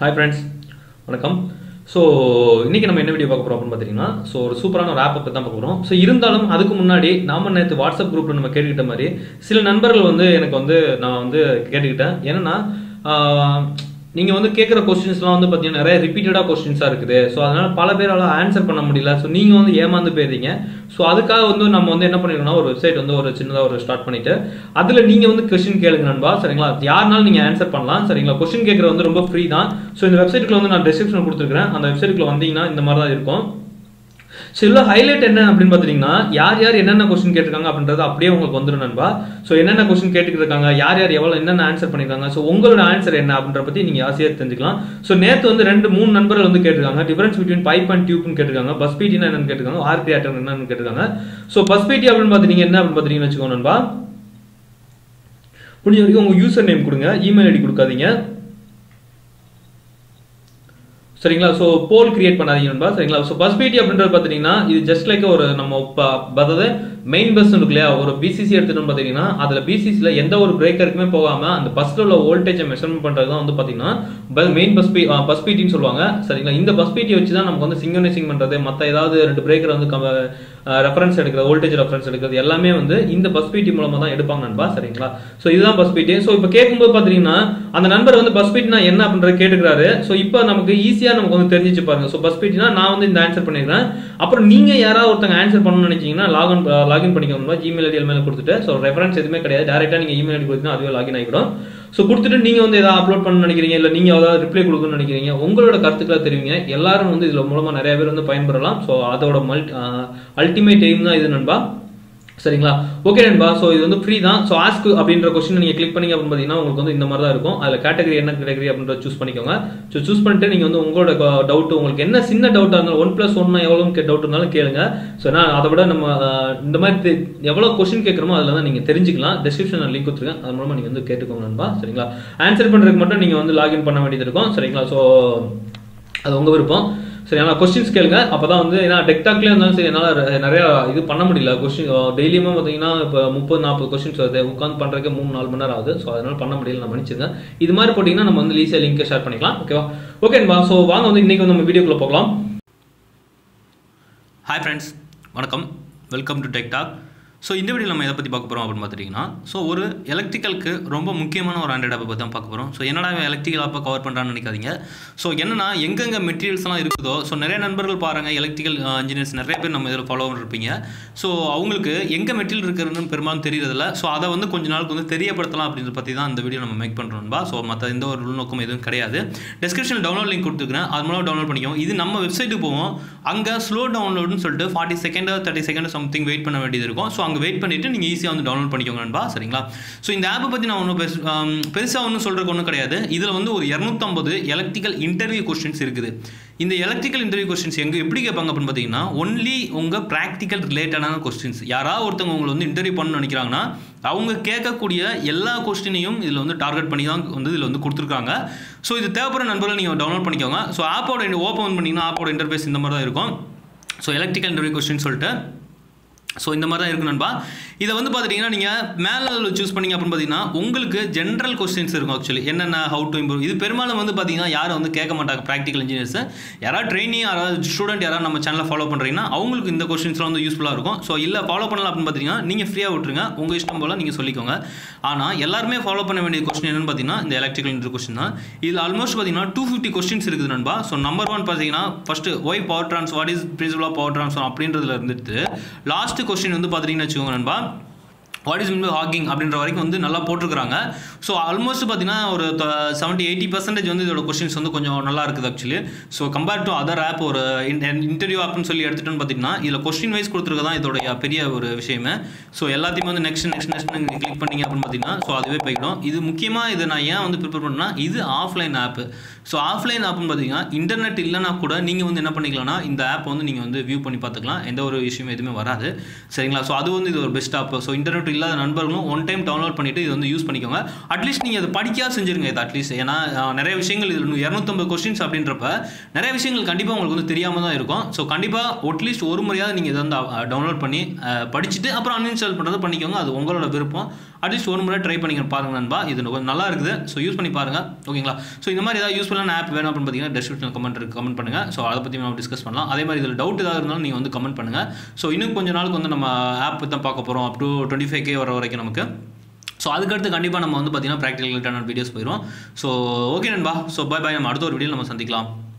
Hi friends, welcome. So இன்னைக்கு நம்ம என்ன வீடியோ பார்க்க போறோம் அப்படினு பாத்தீங்கன்னா சோ ஒரு சூப்பரான wrap up தான் பார்க்க போறோம். சோ இருந்தாலும் அதுக்கு முன்னாடி நாம நேத்து WhatsApp குரூப்ல நம்ம கேட்டிட்ட மாதிரி சில நண்பர்கள் வந்து எனக்கு வந்து நான் வந்து கேட்டிட்டேன். என்னன்னா நீங்க வந்து கேக்குற क्वेश्चंसலாம் வந்து பாத்தீங்கன்னா நிறைய ரிபீட்டடா क्वेश्चंसா இருக்குது. சோ அதனால பல பேரால ஆன்சர் பண்ண முடியல. சோ நீங்க வந்து ஏமாந்து போயிடுறீங்க. சோ அதுக்காக வந்து நம்ம வந்து என்ன பண்ணிரோம்னா ஒரு வெப்சைட் வந்து ஒரு சின்னதா ஒரு ஸ்டார்ட் பண்ணிட்டு அதுல நீங்க வந்து क्वेश्चन கேளுங்க நண்பா சரிங்களா. யாரானால நீங்க ஆன்சர் பண்ணலாம் சரிங்களா. क्वेश्चन கேக்குறது வந்து ரொம்ப ஃப்ரீ தான். சோ இந்த வெப்சைட்க்குள்ள வந்து நான் டிஸ்கிரிப்ஷன்ல கொடுத்திருக்கேன். அந்த வெப்சைட்க்குள்ள வந்தீங்கன்னா இந்த மாதிரி தான் இருக்கும். So, the highlight is that the question is that the question is that so, the answer is that so, the difference between pipe and tube is that bus speed is that so, bus speed is that username, email ID so poll create pannadinga so bus PT is just like main bus or BCC BCC la endha oru break irukkume pogama and bus la voltage measurement main bus PT nu solluvaanga seringla indha bus PT vechi dhaan namakku synchronizing pandrathu matha edavadhu rendu breaker reference voltage reference edukkuradhu ellame indha bus PT moolama dhaan edupaanga nanba seringla so idha bus PT so ipo kekumbodhu pathina andha number bus PT na enna appadra ketukraru so ipo namakku easy ah namakku therinjichu paarenga so bus PT na naan indha answer pannirren appo neenga yara orthanga answer pannanu nenichinga log on login பண்ணிக்கணும்னா Gmail ID மேல கொடுத்துட்டு so reference எதுமே கிடையாது டைரக்டா நீங்க Gmail ID கொடுத்தீனா அதுவே login ஆயிடும் so கொடுத்துட்டு நீங்க வந்து ஏதாவது அப்லோட் பண்ணனும் நினைக்கிறீங்க இல்ல நீங்க ஏதாவது ரிப்ளை கொடுக்கணும் நினைக்கிறீங்க உங்களோட கருத்துக்களை தெரிவிங்க எல்லாரும் வந்து இதுல மூலமா நிறைய பேர் வந்து பயன்பெறலாம் சோ அதோட அல்டிமேட் எய்ம் தான் இது நண்பா சரிங்களா ஓகே நண்பா சோ இது வந்து ஃப்ரீ தான் சோ ask அப்படிங்கற क्वेश्चन நீங்க click பண்ணீங்க அப்படி பாத்தீங்கன்னா உங்களுக்கு வந்து இந்த மாதிரி தான் இருக்கும் அதுல கேட்டகரி என்ன கேட்டகரி அப்படிங்கற चूஸ் பண்ணிக்கோங்க சோ चूஸ் பண்ணிட்டு நீங்க வந்து உங்களோட டவுட் உங்களுக்கு என்ன சின்ன டவுட்டா இருந்தாலும் 1+1 னா எவ்வளவுன்னு டவுட் இருந்தாலும் கேளுங்க சோ நான் அதவிட நம்ம இந்த மாதிரி எவ்வளவு क्वेश्चन கேக்குறோமோ அதல தான் நீங்க தெரிஞ்சிக்கலாம் descriptionல லிங்க் கொடுத்திருக்கேன் அது மூலமா நீங்க வந்து கேட்டுக்கோங்க நண்பா சரிங்களா ஆன்சர் பண்றதுக்கு மட்டும் நீங்க வந்து லாகின் பண்ண வேண்டியது இருக்கும் சரிங்களா சோ அது உங்க விருப்பம் சரியான क्वेश्चंस கேளுங்க அப்பதான் வந்து நான் டெக்டாக்லயே இருந்தாலும் சரி என்னால நிறைய இது பண்ண முடியல क्वेश्चन டெய்லியுமே பாத்தீங்கன்னா 30 40 क्वेश्चंस வருது உட்கார்ந்து பண்றதுக்கு 3-4 மணி நேரம் ஆகுது சோ அதனால பண்ண முடியல நான் மன்னிச்சுங்க இது மாதிரி போடினா நம்ம வந்து லீசா லிங்க் ஷேர் பண்ணிக்கலாம் ஓகேவா ஓகே சோ வாங்க வந்து இன்னைக்கு நம்ம வீடியோக்குள்ள போகலாம் ஹாய் फ्रेंड्स வணக்கம் வெல்கம் டு டெக்டாக் சோ இந்த வீடியோல நம்ம எதை பத்தி பார்க்க போறோம் அப்படினு பாத்தீங்கன்னா சோ ஒரு எலக்ட்ரிக்கலுக்கு ரொம்ப முக்கியமான ஒரு ஆண்ட்ராய்ட் ஆப் பத்தி தான் பார்க்க போறோம் சோ என்னடா எலக்ட்ரிக்கல் ஆப் கவர் பண்றான்னு நினைக்காதீங்க சோ என்னன்னா எங்கங்க மெட்டீரியல்ஸ் எல்லாம் இருக்குதோ சோ நிறைய நண்பர்கள் பாருங்க எலக்ட்ரிக்கல் இன்ஜினியர்ஸ் நிறைய பேர் நம்ம இதல ஃபாலோவர் இருப்பீங்க சோ அவங்களுக்கு எங்க மெட்டீரியல் இருக்குன்னு பெரும்பாலும் தெரியறது இல்ல சோ அத வந்து கொஞ்ச நாளுக்கு வந்து தெரியப்படுத்தலாம் அப்படிங்கற பத்தி தான் இந்த வீடியோ நம்ம மேக் பண்றோம்பா சோ மத்த இந்த ஒரு நோக்கம் எதுவும் கிடையாது டிஸ்கிரிப்ஷன்ல டவுன்லோட் லிங்க் கொடுத்துக்கறேன் அது மூலமா டவுன்லோட் பண்ணிக்கோங்க இது நம்ம வெப்சைட்டுக்கு போவோம் அங்க ஸ்லோ டவுன்லோட்னு சொல்லிட்டு 40 செகண்ட் 30 செகண்ட் समथिंग வெயிட் பண்ண வேண்டியது இருக்கும் சோ வெயிட் பண்ணிட்டு நீங்க ஈஸியா வந்து டவுன்லோட் பண்ணிக்கோங்க நண்பா சரிங்களா சோ இந்த ஆப் பத்தி நான் ஒண்ணு பெருசா ஒண்ணு சொல்றதுக்கு ஒண்ணு கிடையாது இதுல வந்து ஒரு 250 எலக்ட்ரிக்கல் இன்டர்வியூ क्वेश्चंस இருக்குது இந்த எலக்ட்ரிக்கல் இன்டர்வியூ क्वेश्चंस எங்க எப்படி கேட்பாங்க அப்படினு பாத்தீங்கன்னா only உங்க பிராக்டிகல் ரிலேட்டடான क्वेश्चंस யாரா ஒருத்தங்க உங்களை வந்து இன்டர்வியூ பண்ணனும் நினைக்கறாங்கன்னா அவங்க கேட்கக்கூடிய எல்லா क्वेश्चनையும் இதுல வந்து டார்கெட் பண்ணி தான் வந்து இதுல வந்து கொடுத்திருக்காங்க சோ இது தேவைப்படுற நண்பர்கள் நீங்க டவுன்லோட் பண்ணிக்கோங்க சோ ஆப்போட ஓபன் பண்ணீங்கன்னா ஆப்போட இன்டர்ஃபேஸ் இந்த மாதிரி தான் இருக்கும் சோ எலக்ட்ரிக்கல் இன்டர்வியூ क्वेश्चंस சொல்லிட்டு சோ இந்த மாதிரி தான் இருக்கு நண்பா இத வந்து பாத்தீங்கன்னா நீங்க மேலல चूஸ் பண்ணீங்க அப்படி பாத்தீங்கன்னா உங்களுக்கு ஜெனரல் क्वेश्चंस இருக்கும் एक्चुअली என்னன்னா ஹவ் டு இம்ப்ரூவ் இது பெருமாளும் வந்து பாத்தீங்கன்னா யாரும் வந்து கேட்க மாட்டாங்க பிராக்டிகல் இன்ஜினியர்ஸ் யாரா ட்ரெய்னி யாரா ஸ்டூடண்ட் யாரா நம்ம சேனலை ஃபாலோ பண்றீங்கன்னா அவங்களுக்கு இந்த क्वेश्चंसலாம் வந்து யூஸ்புல்லா இருக்கும் சோ இல்ல ஃபாலோ பண்ணல அப்படி பாத்தீங்கன்னா நீங்க ஃப்ரீயா விட்டுருங்க உங்க இஷ்டம் போல நீங்க சொல்லிக்கோங்க ஆனா எல்லாரும் ஃபாலோ பண்ண வேண்டிய क्वेश्चन என்னன்னு பாத்தீங்கன்னா இந்த எலக்ட்ரிக்கல் இன்டர்வியூ क्वेश्चन தான் இதுல ஆல்மோஸ்ட் பாத்தீங்கன்னா 250 क्वेश्चंस இருக்குது நண்பா சோ நம்பர் 1 பாத்தீங்கன்னா first why power transfer what is principle of power transfer அப்படின்றதுல இருந்துட்டு லாஸ்ட் क्वेश्चन வந்து பாத்தீங்கன்னா வெச்சுங்க நண்பா what is mean by hogging அப்படிங்கற வரைக்கும் வந்து நல்லா போட்டுருக்காங்க சோ ஆல்மோஸ்ட் பாத்தீங்கன்னா ஒரு 70-80% வந்து இதோட क्वेश्चंस வந்து கொஞ்சம் நல்லா இருக்குது actually so compared to other app ஒரு இன்டர்வியூ ஆப்னு சொல்லி எடுத்துட்டோம் பாத்தீங்கன்னா இதுல क्वेश्चन வைஸ் கொடுத்திருக்க தான் இதோட பெரிய ஒரு விஷயமே சோ எல்லாத்தையும் வந்து நெக்ஸ்ட் நீங்க கிளிக் பண்ணீங்க அப்படி பாத்தீங்கன்னா சோ அதுவே போய்டும் இது முக்கியமா இத நான் ஏன் வந்து ப்ரிப்பேர் பண்ணேன்னா இது ஆஃப்லைன் ஆப் சோ ஆஃப்லைன் ஆப்னு பாத்தீங்கன்னா இன்டர்நெட் இல்லனா கூட நீங்க வந்து என்ன பண்ணிக்கலாம்னா இந்த ஆப் வந்து நீங்க வந்து வியூ பண்ணி பார்த்துக்கலாம் எந்த ஒரு இஷ்யூமே எதுமே வராது சரிங்களா சோ அது வந்து இது ஒரு பெஸ்ட் ஆப் சோ இன்டர்நெட் இல்லாத நண்பர்களும் ஒன் டைம் டவுன்லோட் பண்ணிட்டு இது வந்து யூஸ் பண்ணிக்கோங்க அட்லீஸ்ட் நீங்க இது படிக்கா செஞ்சிருங்க இது அட்லீஸ்ட் ஏனா நிறைய விஷயங்கள் இதுல 250 क्वेश्चंस அப்படின்றப்ப நிறைய விஷயங்கள் கண்டிப்பா உங்களுக்கு வந்து தெரியாம தான் இருக்கும் சோ கண்டிப்பா அட்லீஸ்ட் ஒரு முறையாவது நீங்க இத வந்து டவுன்லோட் பண்ணி படிச்சிட்டு அப்புறம் அன்இன்ஸ்டால் பண்றது பண்ணிக்கோங்க அது உங்களோட விருப்பம் அட்லீஸ்ட் ஒரு முறை ட்ரை பண்ணிங்க பாருங்க நண்பா, இது நல்லா இருக்குது. ஸோ யூஸ் பண்ணி பாருங்க ஓகேங்களா. ஸோ இந்த மாதிரி ஏதாவது யூஸ்ஃபுல்லான ஆப் வேணும் அப்படின்னு பார்த்தீங்கன்னா டிஸ்கிரிப்ஷனில் கமெண்ட் பண்ணுங்க. ஸோ அதை பற்றி நம்ம டிஸ்கஸ் பண்ணலாம். அதே மாதிரி இதில் டவுட் ஏதாவது இருந்தாலும் நீங்கள் வந்து கமெண்ட் பண்ணுங்க. ஸோ இன்னும் கொஞ்ச நாளுக்கு வந்து நம்ம ஆப் தான் பார்க்க போகிறோம். அப் டு 25K வர வரைக்கும் நமக்கு. ஸோ அதுக்கடுத்து கண்டிப்பாக நம்ம வந்து பார்த்தீங்கன்னா ப்ராக்டிகல் ரிலேட்டடான வீடியோஸ் போயிடும். ஸோ ஓகே நண்பா, ஸோ பை பை, நம்ம அடுத்த ஒரு வீடியோ நம்ம சந்திக்கலாம்.